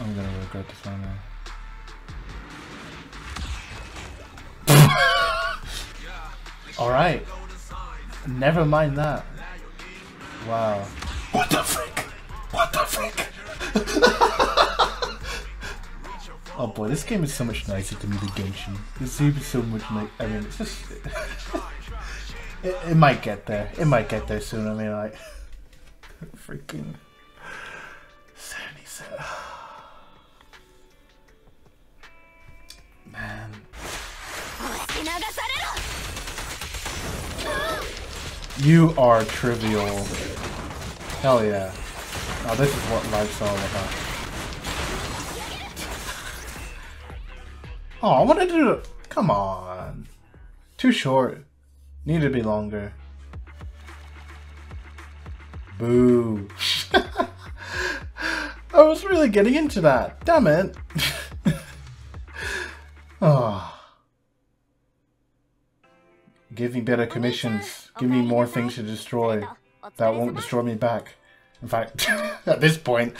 I'm gonna regret this one now. Alright. Never mind that. Wow. What the frick? What the frick? Oh boy, this game is so much nicer to me than Genshin. This game is so much nicer. I mean, it's just... it might get there. It might get there soon. I mean, like... freaking... 77. Man. You are trivial. Hell yeah. Now this is what life's all about. Oh, I wanted to do... Come on. Too short. Need to be longer. Boo. I was really getting into that. Damn it. Oh. Give me better commissions. Give me more things to destroy. That won't destroy me back. In fact, at this point.